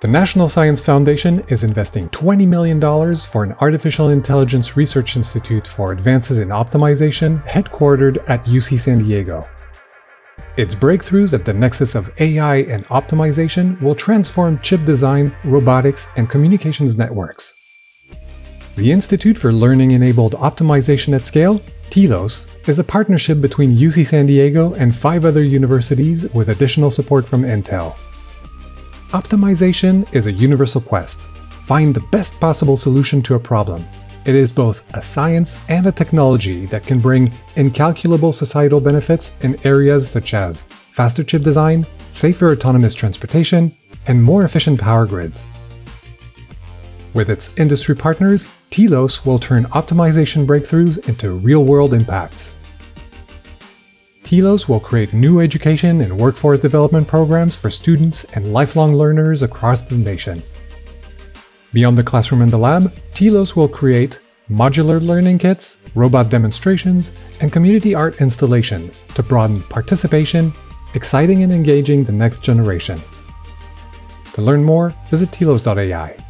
The National Science Foundation is investing $20 million for an Artificial Intelligence Research Institute for Advances in Optimization headquartered at UC San Diego. Its breakthroughs at the nexus of AI and optimization will transform chip design, robotics, and communications networks. The Institute for Learning-enabled Optimization at Scale, TILOS, is a partnership between UC San Diego and 5 other universities with additional support from Intel. Optimization is a universal quest. Find the best possible solution to a problem. It is both a science and a technology that can bring incalculable societal benefits in areas such as faster chip design, safer autonomous transportation, and more efficient power grids. With its industry partners, TILOS will turn optimization breakthroughs into real-world impacts. TILOS will create new education and workforce development programs for students and lifelong learners across the nation. Beyond the classroom and the lab, TILOS will create modular learning kits, robot demonstrations, and community art installations to broaden participation, exciting and engaging the next generation. To learn more, visit tilos.ai.